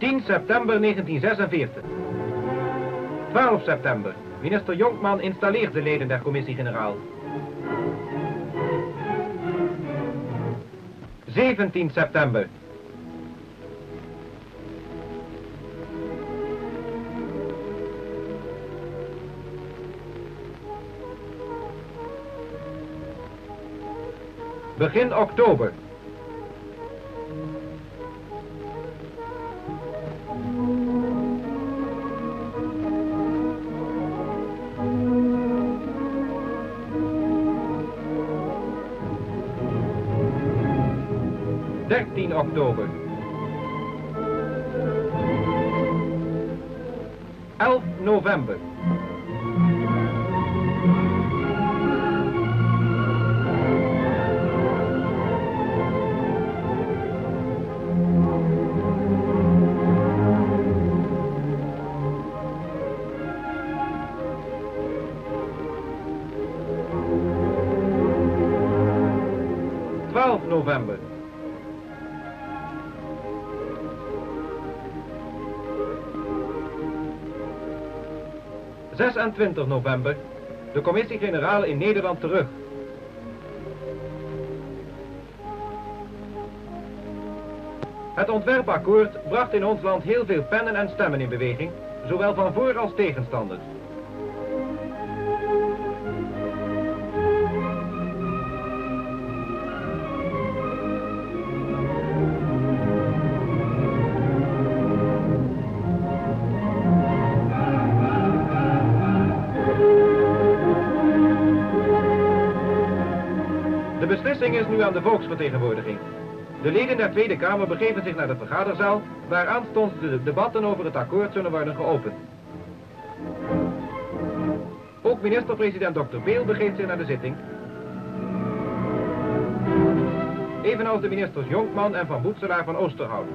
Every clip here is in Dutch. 10 september 1946. 12 september. Minister Jonkman installeert de leden der Commissie-Generaal. 17 september. 1 oktober. 13 oktober. 11 november. 12 november. 26 november. De Commissie-Generaal in Nederland terug. Het ontwerpakkoord bracht in ons land heel veel pennen en stemmen in beweging, zowel van voor- als tegenstanders. De beslissing is nu aan de volksvertegenwoordiging. De leden der Tweede Kamer begeven zich naar de vergaderzaal, waar aanstonds de debatten over het akkoord zullen worden geopend. Ook minister-president Dr. Beel begeeft zich naar de zitting. Evenals de ministers Jonkman en Van Boetselaar van Oosterhout.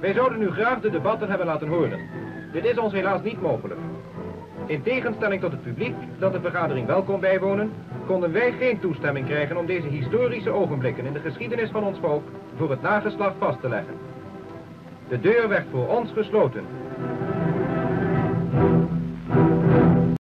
Wij zouden nu graag de debatten hebben laten horen. Dit is ons helaas niet mogelijk. In tegenstelling tot het publiek dat de vergadering wel kon bijwonen, konden wij geen toestemming krijgen om deze historische ogenblikken in de geschiedenis van ons volk voor het nageslacht vast te leggen. De deur werd voor ons gesloten.